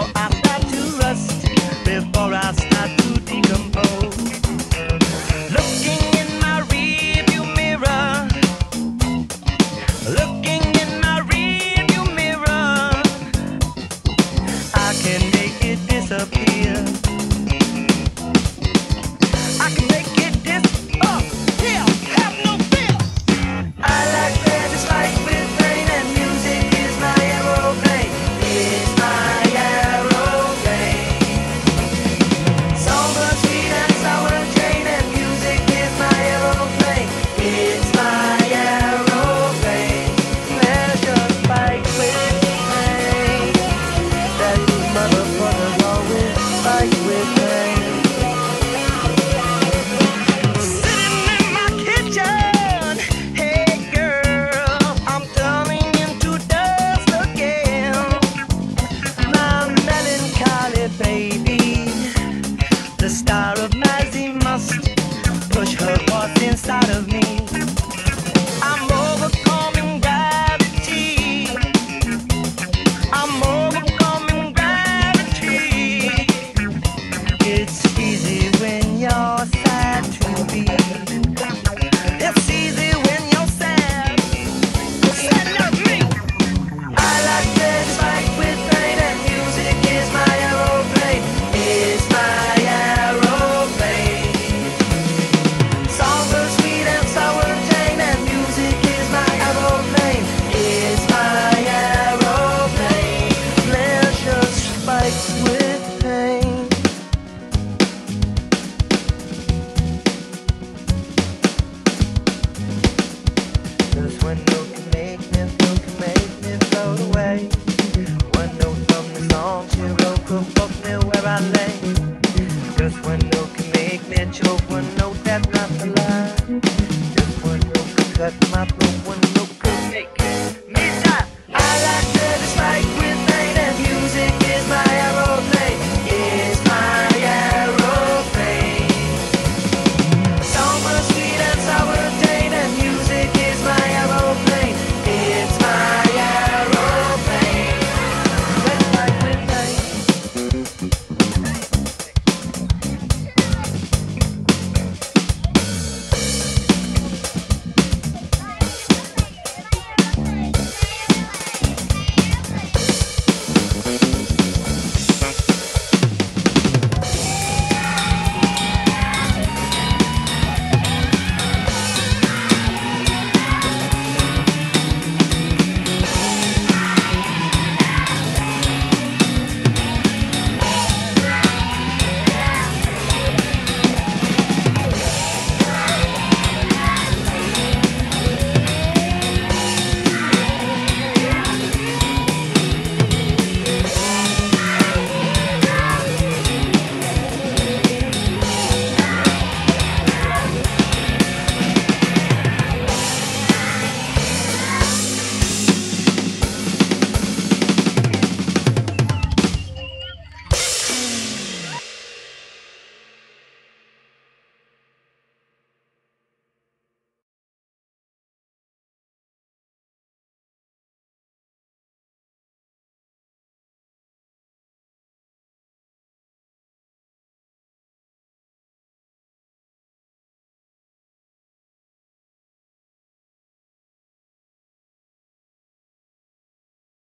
before I start to rust, before I start to decompose. Looking in my rearview mirror, looking in my rearview mirror, I can make it disappear. I can make it disappear. Have no fear. I like that it's like with pain, and music is my aeroplane. It's my aeroplane. Sober, sweet and sour train, and music is my aeroplane. It's my aeroplane. There's just like with pain. That you motherfuckers always like with pain. Baby, the star of Mazzy must push her force inside of me. I'm overcoming gravity. I'm overcoming gravity. It's easy when you're sad to be. It's easy when you're sad. Sad not me. I like this fight with pain, and music is my aeroplane. It's my aeroplane. Sober, sweet and sour pain, and music is my aeroplane. It's my aeroplane. Pleasure spikes with pain. This window can make me, float away. One note from the song she wrote could fuck me where I lay. This window can make me choke.